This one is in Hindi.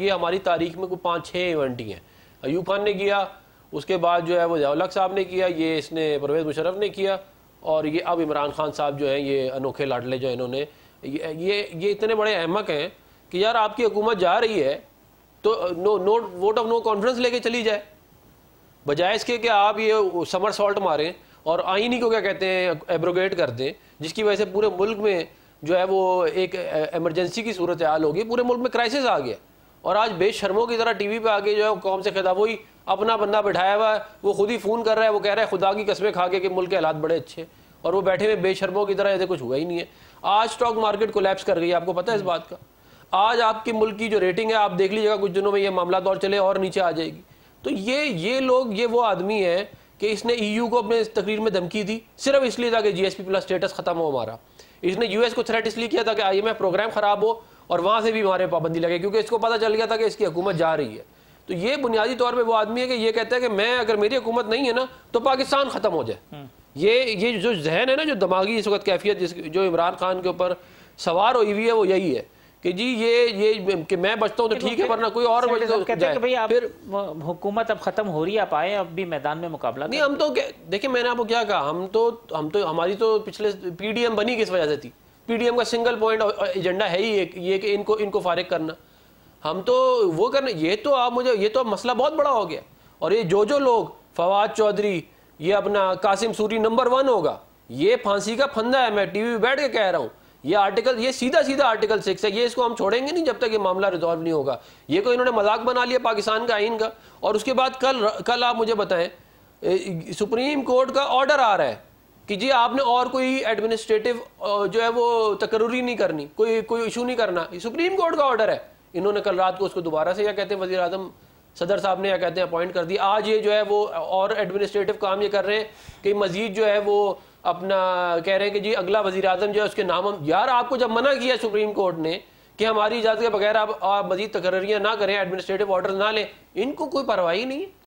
ये हमारी तारीख में कोई 5-6 इवेंट ही हैं। अयूब खान ने किया, उसके बाद जो है वो जयालक साहब ने किया, ये इसने परवेज़ मुशर्रफ ने किया, और ये अब इमरान खान साहब जो हैं ये अनोखे लाडले जो इन्होंने ये इतने बड़े अहमक हैं कि यार आपकी हुकूमत जा रही है तो no vote of no conference लेके चली जाए, बजाय इसके कि आप ये समर सॉल्ट मारें और आईनी को क्या कहते हैं एब्रोगेट कर दें, जिसकी वजह से पूरे मुल्क में जो है वो एक एमरजेंसी की सूरत हाल होगी, पूरे मुल्क में क्राइसिस आ गया। और आज बेशर्मों की तरह टीवी पे आके जो है कौम से खिताब, वही अपना बंदा बैठाया हुआ है, वो खुद ही फ़ोन कर रहा है, वो कह रहा है खुदा की कसमें खा के कि मुल्क के हालात बड़े अच्छे, और वो बैठे हुए बेशर्मों की तरह, ऐसे कुछ हुआ ही नहीं है। आज स्टॉक मार्केट कोलैप्स कर गई, आपको पता है इस बात का। आज आपकी मुल्क की जो रेटिंग है आप देख लीजिएगा, कुछ दिनों में ये मामला दौर चले और नीचे आ जाएगी। तो ये लोग, ये वो आदमी है कि इसने EU को अपने तकरीर में धमकी दी सिर्फ इसलिए ताकि GSP+ स्टेटस ख़त्म हो हमारा। इसने US को थ्रेट इसलिए किया था कि IMF प्रोग्राम ख़राब हो और वहाँ से भी हमारे पाबंदी लगे, क्योंकि इसको पता चल गया था कि इसकी हुकूमत जा रही है। तो ये बुनियादी तौर पे वो आदमी है कि ये कहता है कि मैं अगर मेरी हुकूमत नहीं है ना तो पाकिस्तान ख़त्म हो जाए। ये जो जहन है ना, जो दिमागी इस वक्त कैफियत जो इमरान खान के ऊपर सवार हुई हुई है वो यही है कि जी ये कि मैं बचता हूँ तो ठीक है वरना कोई और बचता। फिर हुकूमत अब ख़त्म हो रही है, आप आए अब भी मैदान में मुकाबला नहीं। हम तो देखिए मैंने आपको क्या कहा, हम तो हमारी तो पिछले PDM बनी किस वजह से थी, PDM का सिंगल पॉइंट एजेंडा है ही ये कि इनको फारिग करना, हम तो वो करना। ये तो मसला बहुत बड़ा हो गया। और ये जो लोग फवाद चौधरी, ये अपना कासिम सूरी नंबर 1 होगा, ये फांसी का फंदा है, मैं TV पे बैठ के कह रहा हूँ। ये सीधा आर्टिकल 6 है, ये इसको हम छोड़ेंगे नहीं जब तक ये मामला रिजॉल्व नहीं होगा। ये कोई इन्होंने मजाक बना लिया पाकिस्तान का आइन का। और उसके बाद कल आप मुझे बताएं सुप्रीम कोर्ट का ऑर्डर आ रहा है कि जी आपने और कोई एडमिनिस्ट्रेटिव जो है वो तकरूरी नहीं करनी, कोई इशू नहीं करना, सुप्रीम कोर्ट का ऑर्डर है। इन्होंने कल रात को उसको दोबारा से क्या कहते हैं वज़ीर आज़म सदर साहब ने क्या कहते हैं अपॉइंट कर दिया। आज ये जो है वो और एडमिनिस्ट्रेटिव काम ये कर रहे हैं कि मजीद जो है वो अपना कह रहे हैं कि जी अगला वज़ीर आज़म जो है उसके नाम हम, यार आपको जब मना किया सुप्रीम कोर्ट ने कि हमारी इजाज़त के बगैर आप मजीद तकर्रियाँ ना करें, एडमिनिस्ट्रेटिव ऑर्डर ना लें, इनको कोई परवाही नहीं है।